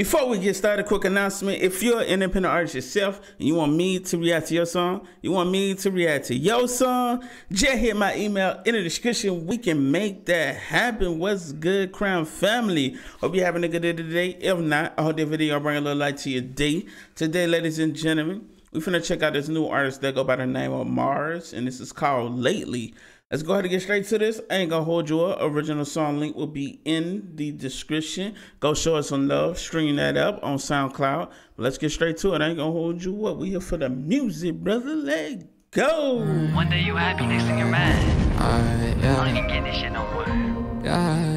Before we get started, quick announcement. If you're an independent artist yourself and you want me to react to your song, you want me to react to your song, just hit my email in the description. We can make that happen. What's good, Crown Family? Hope you're having a good day today. If not, I hope the video will bring a little light to your day. Today, ladies and gentlemen, we're finna check out this new artist that go by the name of Mars, and this is called Lately. Let's go ahead and get straight to this. I ain't gonna hold you up. Original song link will be in the description. Go show us some love. Stream that up on SoundCloud. But let's get straight to it. I ain't gonna hold you up. We here for the music, brother. Let go. One day you happy, next thing you're mad. Yeah. I ain't getting this shit no more. Yeah.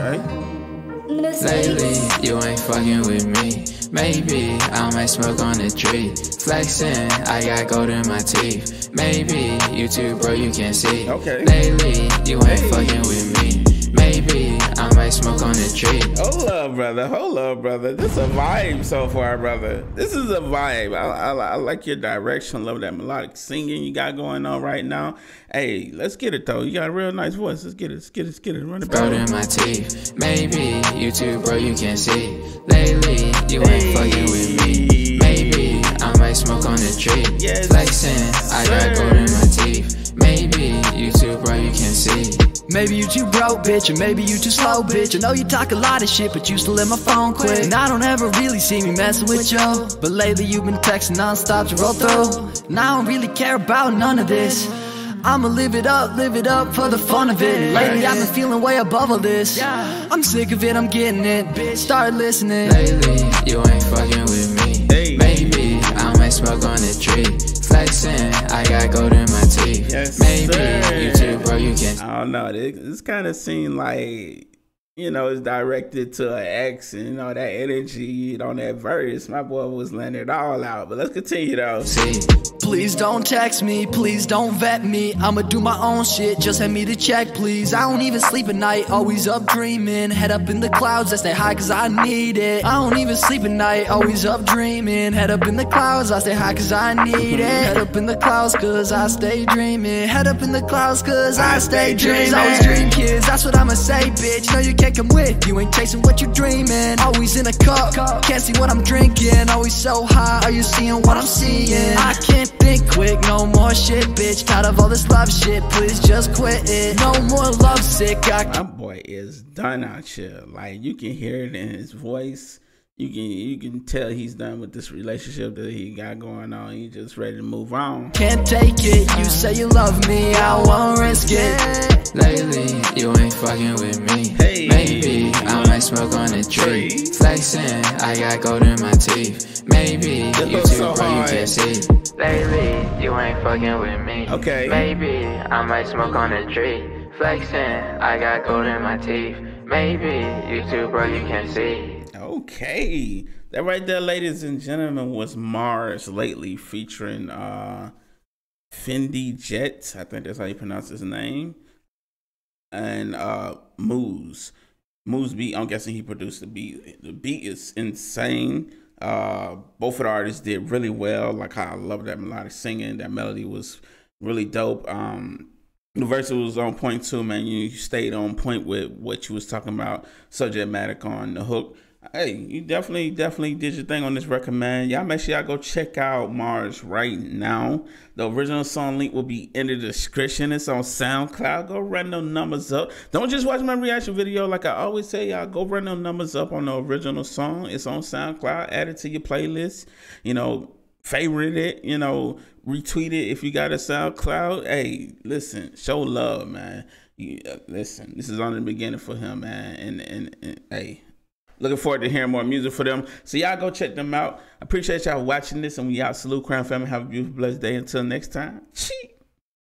Okay. Lately, you ain't fucking with me. Maybe I might smoke on the tree. Flexing, I got gold in my teeth. Maybe you too, bro, you can't see. Okay. Lately, you ain't fucking with me. Maybe I might smoke on the tree. Hold up, brother. Hold up, brother. This is a vibe so far, brother. This is a vibe. I like your direction. Love that melodic singing you got going on right now. Hey, let's get it though. You got a real nice voice. Let's get it. Let's get it. Let's get it. Run it back. Gold in my teeth. Maybe you too, bro, you can't see. Lately, you ain't fucking with me. Maybe I might smoke on the tree. Yes, flexing, I got gold in my teeth. Maybe you too, bro, you can't see. Maybe you too broke, bitch, and maybe you too slow, bitch. I know you talk a lot of shit, but you still let my phone quit. And I don't ever really see me messing with you, but lately you've been texting non-stop to roll through. And I don't really care about none of this. I'ma live it up for the fun of it. Lately I've been feeling way above all this. I'm sick of it, I'm getting it, bitch, start listening. Lately, you ain't fucking with me. Maybe I might smoke on the tree. Flexing, I got gold in my teeth. Maybe you too, bro, you can't. I don't know, this kind of seemed like, you know, it's directed to an ex, and you know, that energy, you know, that verse. My boy was letting it all out, but let's continue though. See. Please don't text me, please don't vet me. I'ma do my own shit, just hand me the check, please. I don't even sleep at night, always up dreaming. Head up in the clouds, I stay high cause I need it. I don't even sleep at night, always up dreaming. Head up in the clouds, I stay high cause I need it. Head up in the clouds cause I stay dreaming. Head up in the clouds cause I stay dreaming. Always dream kids, that's what I'ma say, bitch. No, you can't come with, you ain't chasing what you're dreaming. Always in a cup, can't see what I'm drinking. Always so high, are you seeing what I'm seeing? I can't think quick, no more shit, bitch. Tired of all this love shit, please just quit it. No more love sick. My boy is done out here. Like, you can hear it in his voice. You can tell he's done with this relationship that he got going on. He just ready to move on. Can't take it, you say you love me, I won't risk it. Lately, you ain't fucking with me. Maybe I might smoke on a tree. Flexing, I got gold in my teeth. Maybe you too, bro, you can't see. Lately, you ain't fucking with me. Maybe I might smoke on a tree. Flexing, I got gold in my teeth. Maybe you too, bro, you can't see. Okay, that right there, ladies and gentlemen, was Mars Lately featuring fendijett, I think that's how you pronounce his name, and mooz beat. I'm guessing he produced the beat. The beat is insane. Both of the artists did really well. Like, I love that melodic singing. That melody was really dope. The verse was on point too, man. You stayed on point with what you was talking about, subject matter on the hook. Hey, you definitely did your thing on this record, man. Y'all make sure y'all go check out Mars right now. The original song link will be in the description. It's on SoundCloud. Go run those numbers up. Don't just watch my reaction video. Like I always say, y'all go run those numbers up on the original song. It's on SoundCloud. Add it to your playlist. You know, favorite it. You know, retweet it if you got a SoundCloud. Hey, listen, show love, man. Listen, this is only the beginning for him, man. And hey. Looking forward to hearing more music for them. So y'all go check them out. I appreciate y'all watching this, and we out. Salute, Crown Family. Have a beautiful, blessed day. Until next time. Cheek.